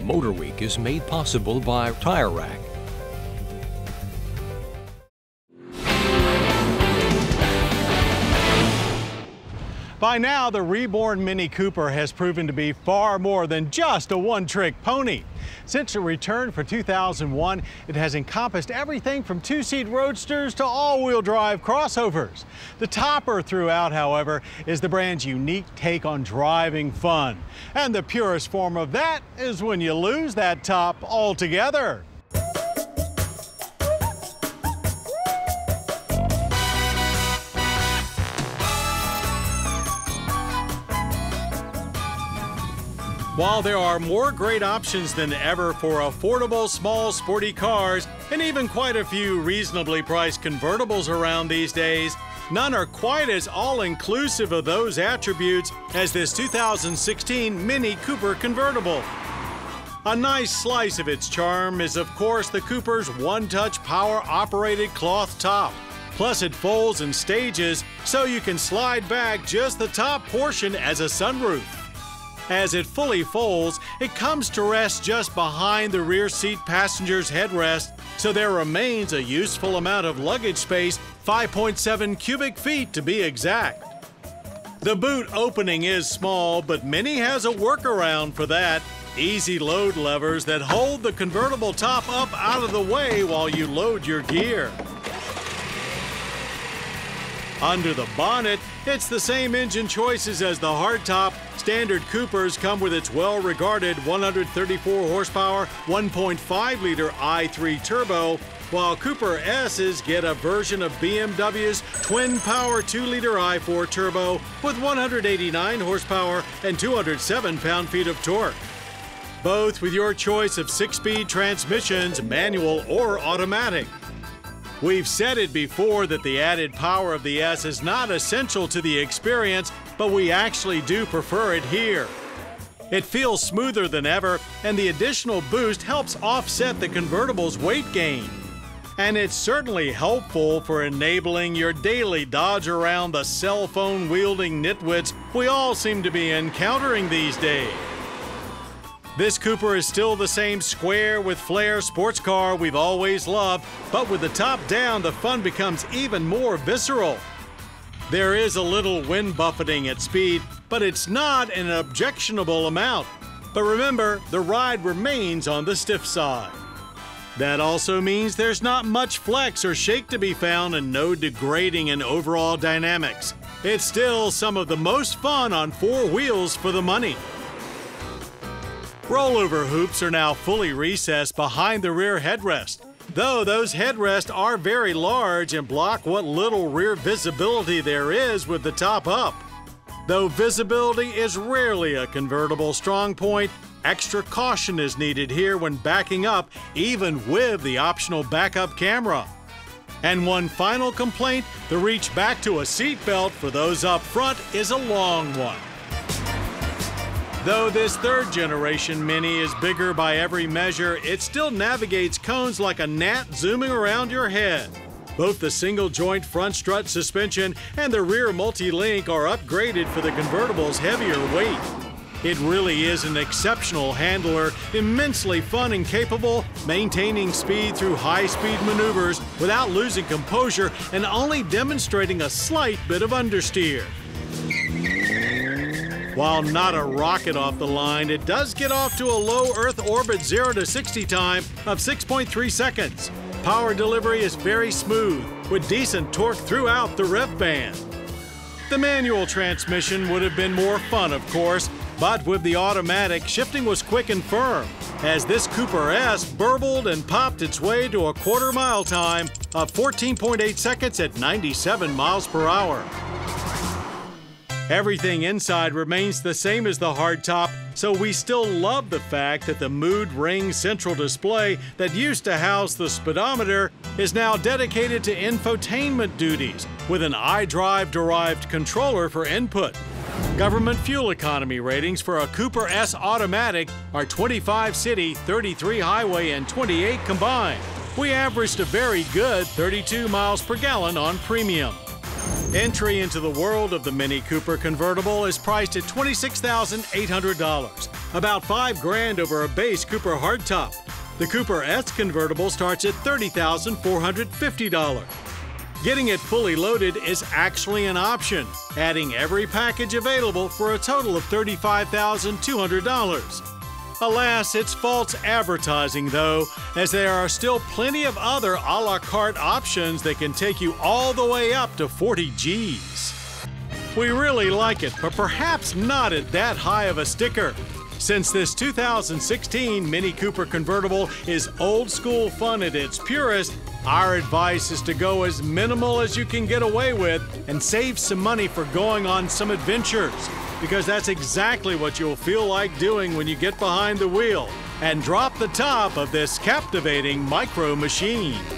MotorWeek is made possible by Tire Rack. By now, the reborn Mini Cooper has proven to be far more than just a one-trick pony. Since it returned for 2001, it has encompassed everything from two-seat roadsters to all-wheel drive crossovers. The topper throughout, however, is the brand's unique take on driving fun. And the purest form of that is when you lose that top altogether. While there are more great options than ever for affordable, small, sporty cars, and even quite a few reasonably priced convertibles around these days, none are quite as all-inclusive of those attributes as this 2016 Mini Cooper convertible. A nice slice of its charm is, of course, the Cooper's one-touch power-operated cloth top. Plus, it folds and stages so you can slide back just the top portion as a sunroof. As it fully folds, it comes to rest just behind the rear seat passenger's headrest, so there remains a useful amount of luggage space, 5.7 cubic feet to be exact. The boot opening is small, but Mini has a workaround for that. Easy load levers that hold the convertible top up out of the way while you load your gear. Under the bonnet, it's the same engine choices as the hardtop. Standard Coopers come with its well-regarded 134-horsepower 1.5-liter i3 turbo, while Cooper S's get a version of BMW's twin-power 2-liter i4 turbo with 189 horsepower and 207 pound-feet of torque. Both with your choice of 6-speed transmissions, manual or automatic. We've said it before that the added power of the S is not essential to the experience, but we actually do prefer it here. It feels smoother than ever, and the additional boost helps offset the convertible's weight gain. And it's certainly helpful for enabling your daily dodge around the cell phone wielding nitwits we all seem to be encountering these days. This Cooper is still the same square with flair sports car we've always loved, but with the top down, the fun becomes even more visceral. There is a little wind buffeting at speed, but it's not an objectionable amount. But remember, the ride remains on the stiff side. That also means there's not much flex or shake to be found and no degrading in overall dynamics. It's still some of the most fun on four wheels for the money. Rollover hoops are now fully recessed behind the rear headrest, though those headrests are very large and block what little rear visibility there is with the top up. Though visibility is rarely a convertible strong point, extra caution is needed here when backing up, even with the optional backup camera. And one final complaint, the reach back to a seatbelt for those up front is a long one. Though this third-generation Mini is bigger by every measure, it still navigates cones like a gnat zooming around your head. Both the single-joint front strut suspension and the rear multi-link are upgraded for the convertible's heavier weight. It really is an exceptional handler, immensely fun and capable, maintaining speed through high-speed maneuvers without losing composure and only demonstrating a slight bit of understeer. While not a rocket off the line, it does get off to a low Earth orbit 0 to 60 time of 6.3 seconds. Power delivery is very smooth, with decent torque throughout the rev band. The manual transmission would have been more fun, of course, but with the automatic, shifting was quick and firm, as this Cooper S burbled and popped its way to a quarter-mile time of 14.8 seconds at 97 miles per hour. Everything inside remains the same as the hardtop, so we still love the fact that the mood ring central display that used to house the speedometer is now dedicated to infotainment duties with an iDrive-derived controller for input. Government fuel economy ratings for a Cooper S automatic are 25 city, 33 highway, and 28 combined. We averaged a very good 32 miles per gallon on premium. Entry into the world of the Mini Cooper convertible is priced at $26,800. about $5,000 over a base Cooper hardtop. The Cooper S convertible starts at $30,450. Getting it fully loaded is actually an option, adding every package available for a total of $35,200. Alas, it's false advertising, though, as there are still plenty of other a la carte options that can take you all the way up to 40 Gs. We really like it, but perhaps not at that high of a sticker, since this 2016 Mini Cooper convertible is old school fun at its purest. Our advice is to go as minimal as you can get away with and save some money for going on some adventures, because that's exactly what you'll feel like doing when you get behind the wheel and drop the top of this captivating micro machine.